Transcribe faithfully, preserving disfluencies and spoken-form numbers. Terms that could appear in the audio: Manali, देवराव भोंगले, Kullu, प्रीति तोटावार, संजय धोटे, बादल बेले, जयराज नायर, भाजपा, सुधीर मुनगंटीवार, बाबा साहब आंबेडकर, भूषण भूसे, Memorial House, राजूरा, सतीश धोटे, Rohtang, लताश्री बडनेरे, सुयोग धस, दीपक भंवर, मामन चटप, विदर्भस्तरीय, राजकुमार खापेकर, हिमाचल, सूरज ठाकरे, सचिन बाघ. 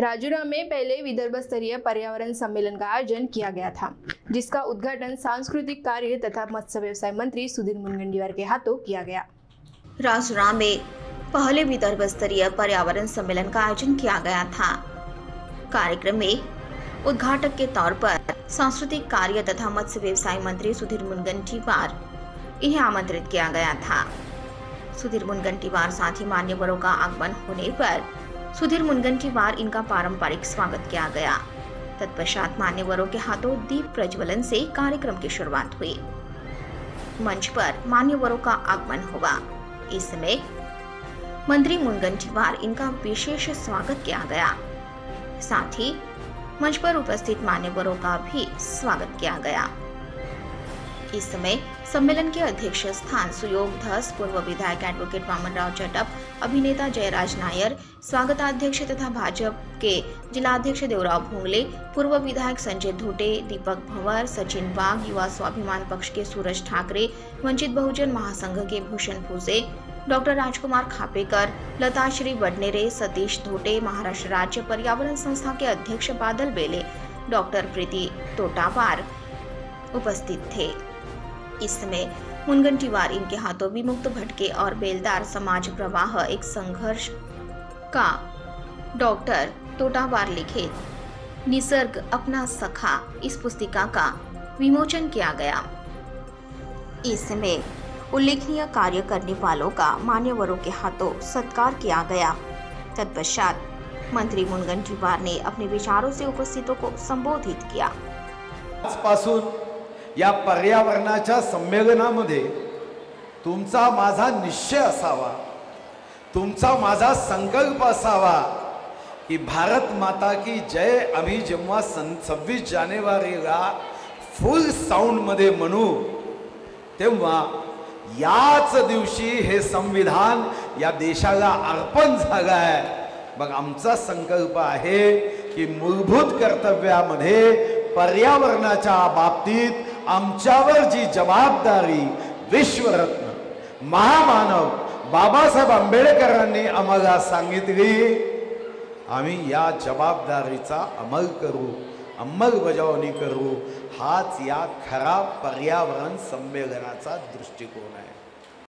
राजूरा में पहले विदर्भस्तरीय पर्यावरण सम्मेलन का आयोजन किया गया था, जिसका उद्घाटन सांस्कृतिक कार्य तथा मत्स्य व्यवसाय मंत्री सुधीर मुनगंटीवार के हाथों किया गया। राजूरा में पहले विदर्भस्तरीय पर्यावरण सम्मेलन का आयोजन किया गया था। कार्यक्रम में उद्घाटक के तौर पर सांस्कृतिक कार्य तथा मत्स्य व्यवसाय मंत्री सुधीर मुनगंटीवार इन्हें आमंत्रित किया गया था। सुधीर मुनगंटीवार साथ ही मान्यवरों का आगमन होने पर सुधीर मुनगंटीवार इनका पारंपरिक स्वागत किया गया। तत्पश्चात मान्यवरों के हाथों दीप प्रज्वलन से कार्यक्रम की शुरुआत हुई। मंच पर मान्यवरों का आगमन हुआ। इस समय मंत्री मुनगंटीवार इनका विशेष स्वागत किया गया। साथ ही मंच पर उपस्थित मान्यवरों का भी स्वागत किया गया। इस समय सम्मेलन के अध्यक्ष स्थान सुयोग धस, पूर्व विधायक एडवोकेट मामन चटप, अभिनेता जयराज नायर, स्वागताध्यक्ष तथा भाजपा के जिलाध्यक्ष देवराव भोंगले, पूर्व विधायक संजय धोटे, दीपक भंवर, सचिन बाघ, युवा स्वाभिमान पक्ष के सूरज ठाकरे, वंचित बहुजन महासंघ के भूषण भूसे, डॉक्टर राजकुमार खापेकर, लताश्री बडनेरे, सतीश धोटे, महाराष्ट्र राज्य पर्यावरण संस्था के अध्यक्ष बादल बेले, डॉक्टर प्रीति तोटावार उपस्थित थे। इसमें मुनगंटीवार इनके हाथों विमुक्त भटके और बेलदार समाज प्रवाह एक संघर्ष का डॉक्टर तोटावार लिखे निसर्ग अपना सखा इस पुस्तिका का विमोचन किया गया। इसमें उल्लेखनीय कार्य करने वालों का मान्यवरों के हाथों सत्कार किया गया। तत्पश्चात मंत्री मुनगंटीवार ने अपने विचारों से उपस्थितों को संबोधित किया। आजपासून या पर्यावरणाच्या संमेलनामध्ये तुमचा माझा निश्चय असावा, तुमचा माझा संकल्प असावा की भारत माता की जय आम्ही जेव्हा सव्वीस जानेवारीला फुल साऊंडमध्ये म्हणू तेव्हा याच दिवशी हे संविधान या देशाला अर्पण झालं आहे। मग आमचा संकल्प आहे की मूलभूत कर्तव्यामध्ये पर्यावरणाच्या बाबतीत आमच्यावर जी जबाबदारी विश्वरत्न महामानव बाबा साहब आंबेडकरांनी आम्हाला सांगितली आम्ही या जबाबदारीचा अमल करू, अंमलबजावणी करू। हाच या खरा पर्यावरण संमेलनाचा दृष्टिकोन आहे।